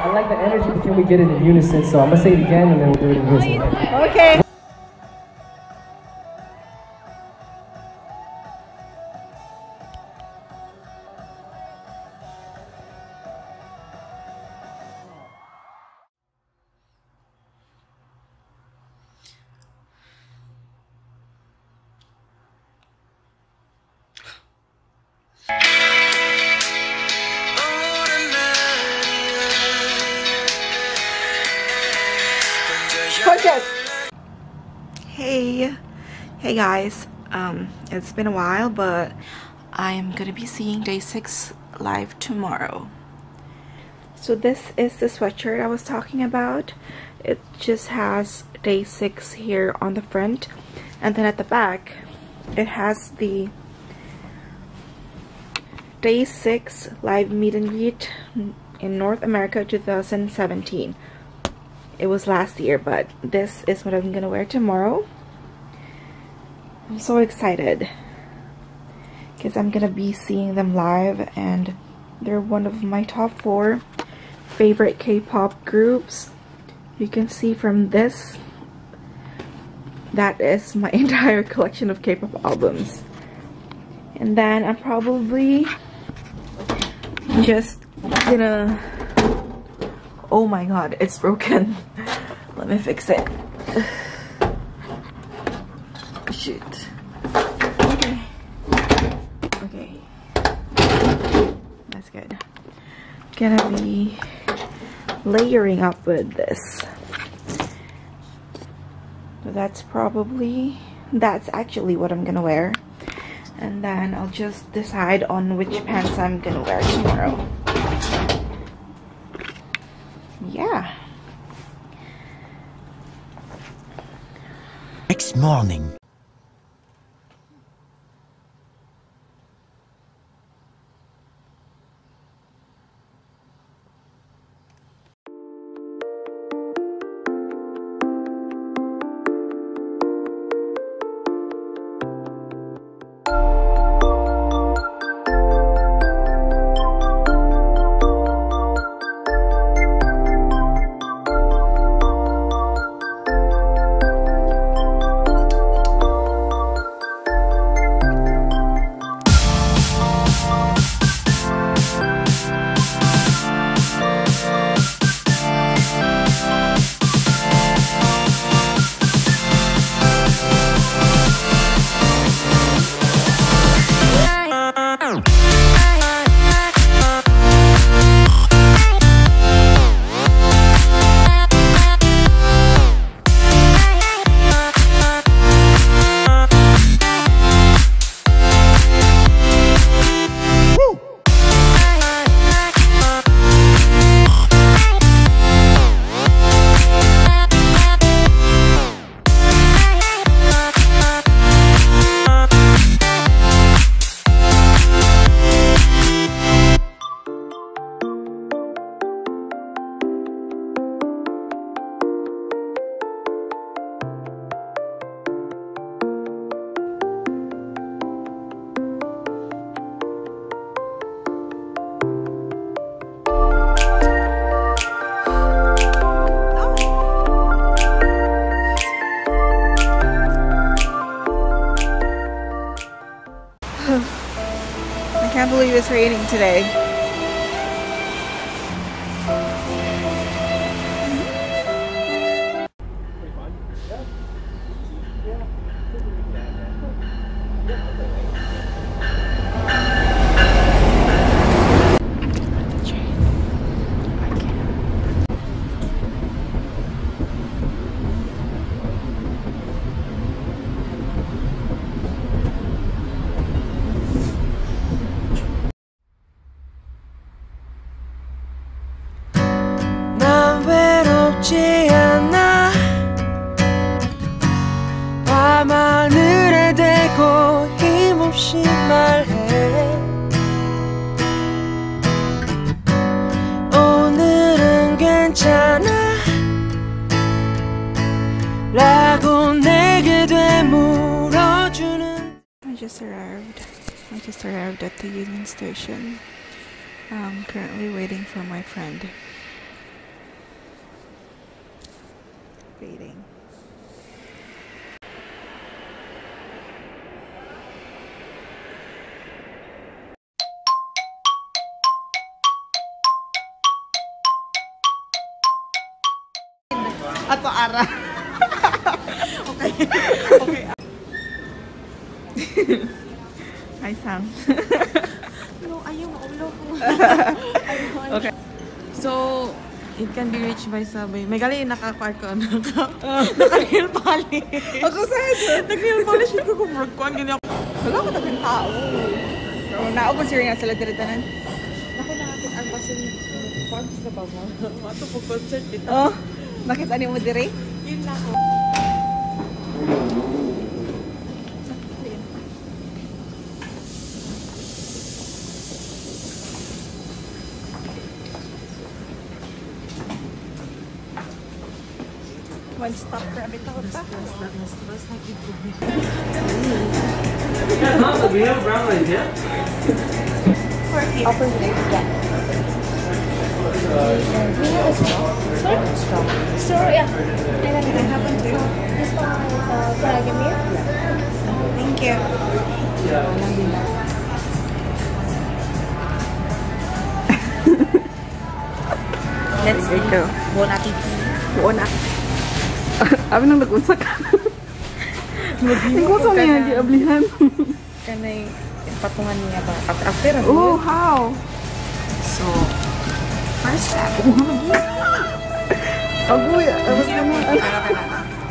I like the energy, but can we get it in unison? So I'm going to say it again and then we'll do it in unison. Okay. Hey guys, it's been a while, but I am gonna be seeing Day 6 live tomorrow. So this is the sweatshirt I was talking about. It just has Day 6 here on the front, and then at the back it has the Day 6 live meet and greet in North America 2017. It was last year, but this is what I'm gonna wear tomorrow. I'm so excited because I'm gonna be seeing them live, and they're one of my top 4 favorite K-pop groups. You can see from this that is my entire collection of K-pop albums. And then I'm probably just gonna, oh my god, it's broken. Let me fix it. Shoot. Okay. Okay. That's good. Gonna be layering up with this. So that's actually what I'm gonna wear. And then I'll just decide on which pants I'm gonna wear tomorrow. Yeah. Next morning. I can't believe it's raining today. I just arrived at the Union Station. I'm currently waiting for my friend. reading. Ato ara. Okay. Okay. Hi, Sam. No, ayaw maulo ko. Okay. So, it can be reached by sabay. May gali, naka-quart ko. Naka-nail polish. Ako sad. Nag-nail polish. Ito ko work ko. Ang ganyan ako. Wala ko tabing tao. So, naubos yun nga sila diritanan. Naku na natin ang baso ni Pons na ba mo? Mato po concert dito. Oh. Nakita niyo mo dire? Yun lang ako. One stop rabbit out pa. Mas na kito. We have brown rice, yeah? For Sorry, yeah. I haven't been. This one is dragon milk. Thank you. Let's go. Buon appetito. Buon appetito. Abi nang nag-unsak. Nag-unsak niya, giablihan. Kanay, patungan niya ba? After, oh, how? So, first step. Agoy, aras naman.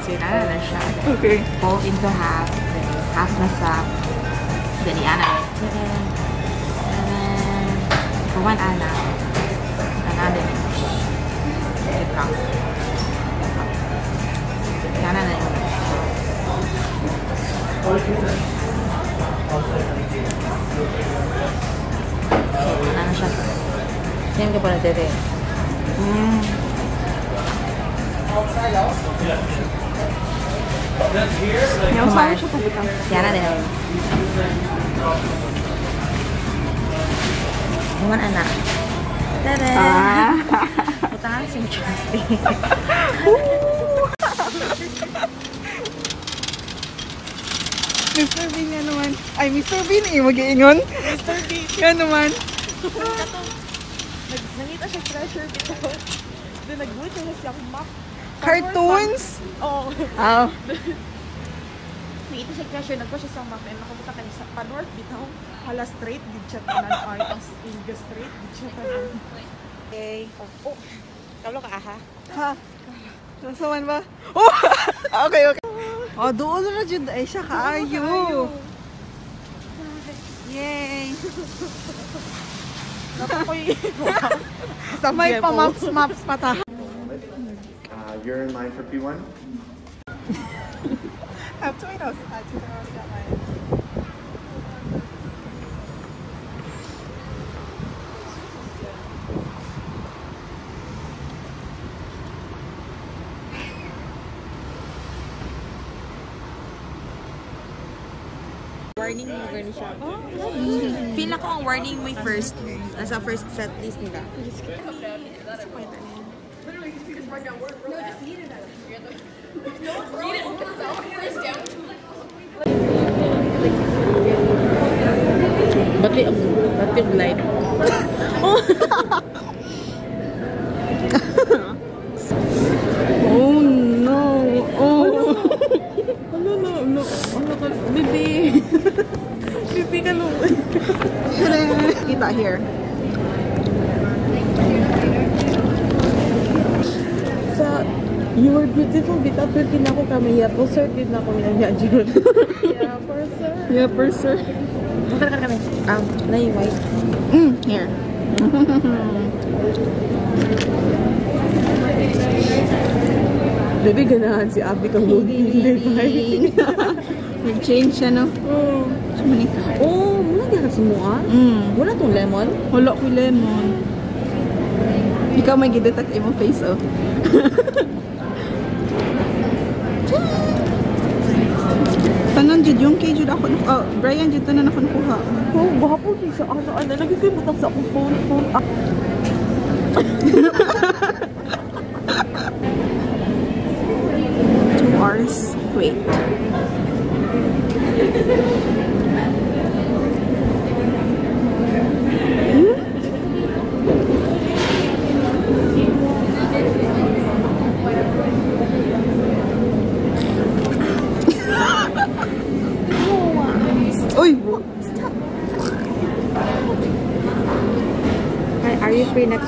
Sinala na siya. Okay. Fold into half. Half na sa daliana. For one ana. Another. Ito. Daliana na yun. Ano siya? Yan ka pala dede. Yung saan siya pagbutang? Yan na dahil. Human anak. Tada! Butangan si Trusty. Mr. Bean yan naman. Ay, Mr. Bean eh. Mag-iingon. Mr. Bean. Yan naman. Nangita siya treasure because nag-guto na siya map. Cartoons? Oo. Oh. Nangita siya treasure, nagpo siya sa map and nakapunta kami sa pa-north bitaw. Hala straight, did siya tanan or tapos inga straight, did siya tanan. Okay. Oh. Kablo ka aha. Ha? Nasaman ba? Oh! Okay. Oh, doon na dyan. Ay, siya kaayo. Yay! May pamaps-maps pa ta. You're in line for P1? I have tomatoes. I already got mine. Warning mo gano'n siya. Oh, nice. Feel ako ang warning mo first. Nasa first set list nila. Ba't yung light? Oh no! Oh no! Bibi! Bibi ka lang! Kita here. You were beautiful, bitaw din ako kami. Yeah, po sir, din ako minangyad yun. Yeah, for sir. Yeah, for sir. Magkakaroon kami. Na yung white. Here. Baby, ganahan si Abby kang load. Baby. Nag-change siya, no? Oo. Oo, mula gana si Moa. Wala tong lemon. Wala ko lemon. Ikaw may gidetect imong face, oh. Tanan jud yung kay jud ako Brian jud tanan ako nakuha. Oh, guwapo din siya. Ano nagigay mo sa akong phone.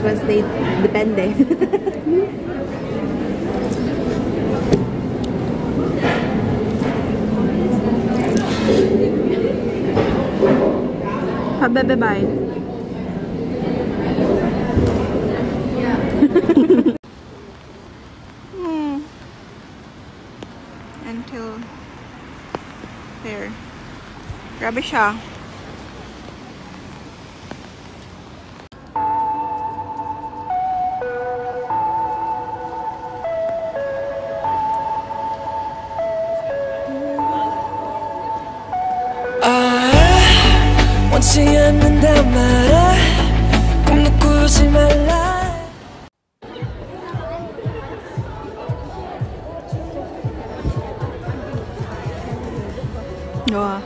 was depende. Pabebebay. Until there. Grabe siya. Wow.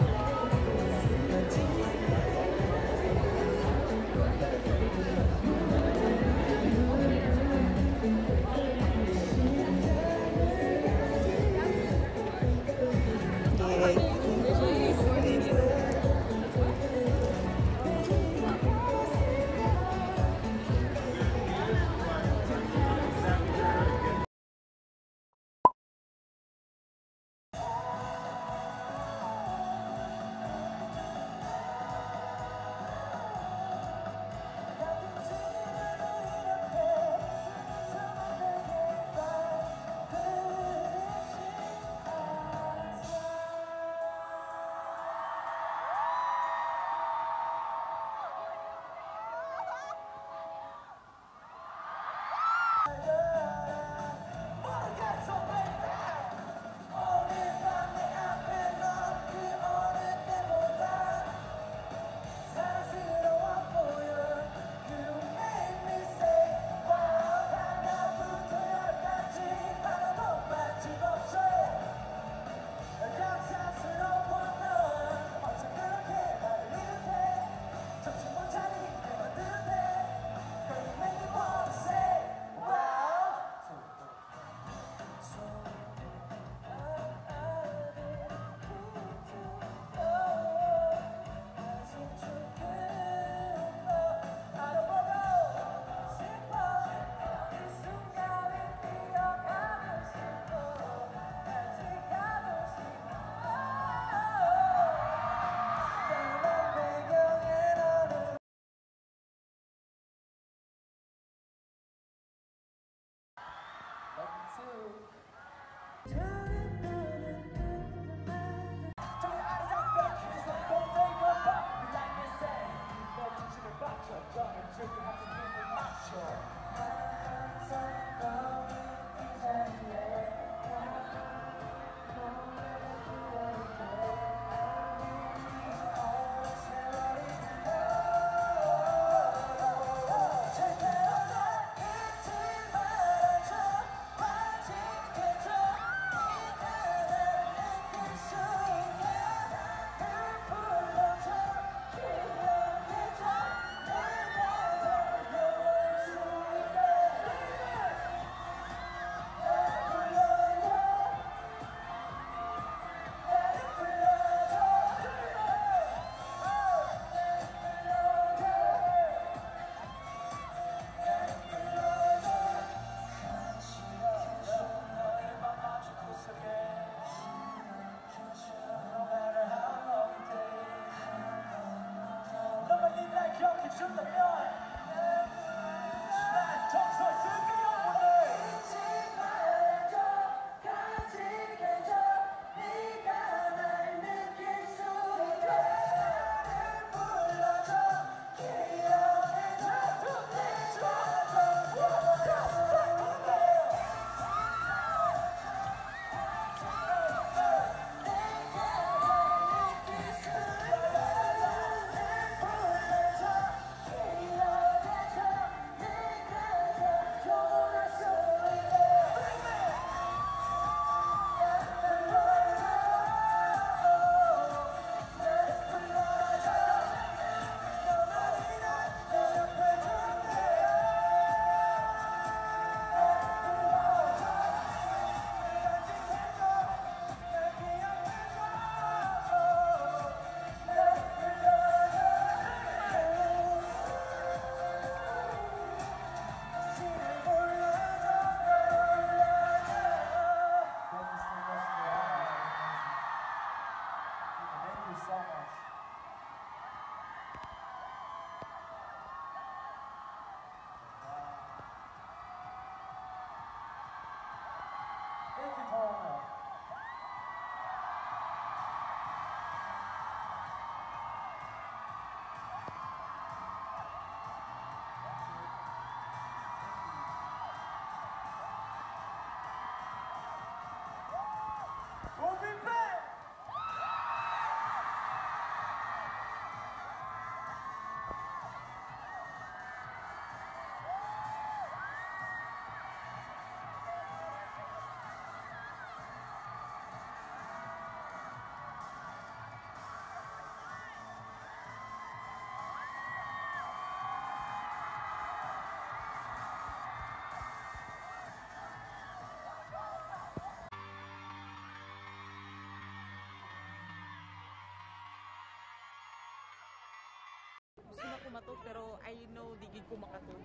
matug pero I know di gid ko makatug.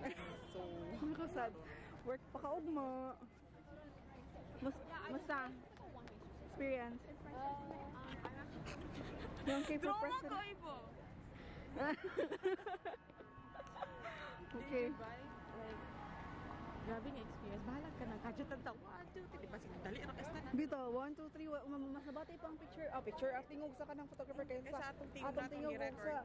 So, nakasad. Work pa kaud mo. Musta experience. Yung kay professor. Okay. Grabe nga experience. Bahala ka ng gadget ang tawa. 1, 2, 3. Basig dali ang kasta na. Bito, 1, 2, 3. Masabati pa ang picture. Ah, picture. At tingog sa kanang photographer kayo sa atong tingog na itong i-record.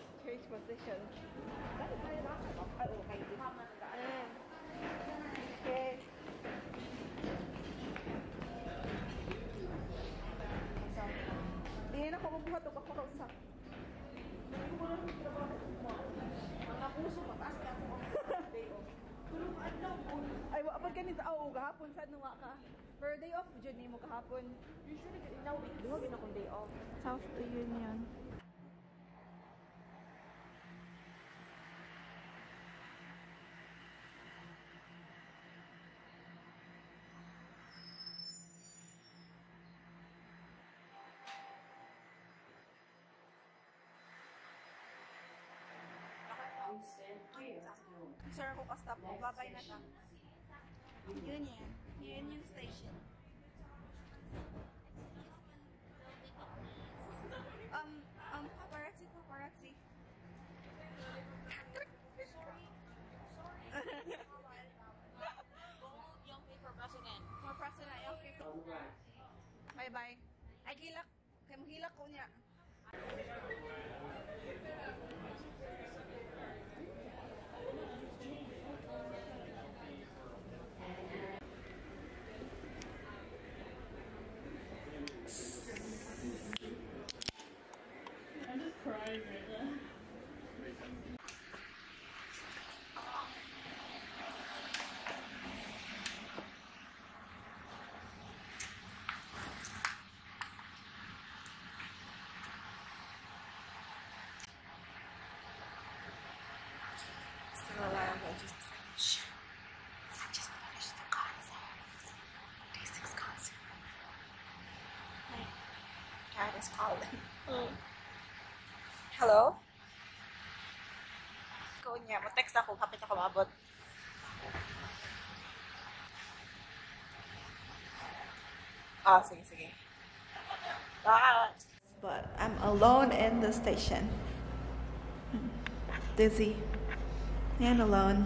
Change position. Okay. Diyan ako magbuhat o kakakausap. Mga puso, mataas na ako. Day off. Ay, wapag ka nito. Oo, kahapon. Saan nga ka? Pero day off, Johnny mo kahapon. Usually, dinawin akong day off. South to Union. Sir, ako ka-stop mo. Babay na siya. Union. Union Station. Paparazzi, paparazzi. Sorry. Sorry. Gold young people president. For president, young people. Bye-bye. Ay, hilak. Kaya mo hilak ko niya. I'm just crying right now. Still alive, I just finished. I just finished the concert. Day 6 concert. My dad is calling. Mm. Hello? Go niya. Mag-text ako. Kapit ako maabot. Ah, sige, sige. But I'm alone in the station. Dizzy. And alone.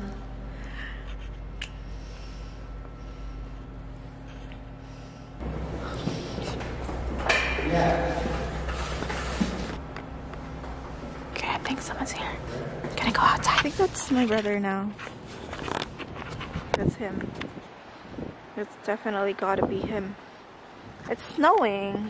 Okay, I think someone's here. I'm gonna go outside. I think that's my brother now. That's him. It's definitely gotta be him. It's snowing.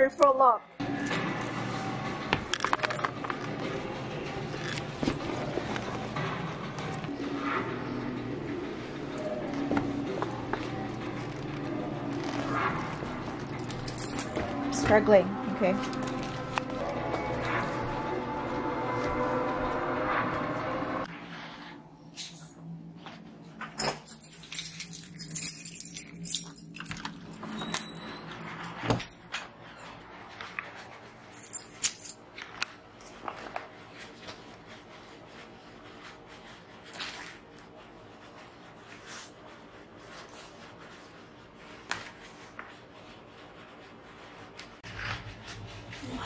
Careful lock. Struggling, okay.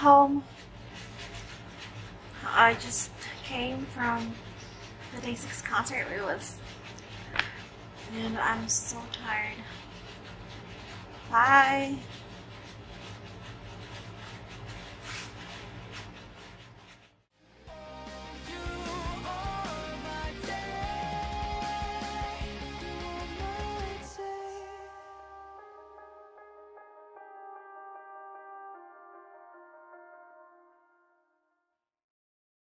home. I just came from the Day 6 concert. It was, and I'm so tired. Bye.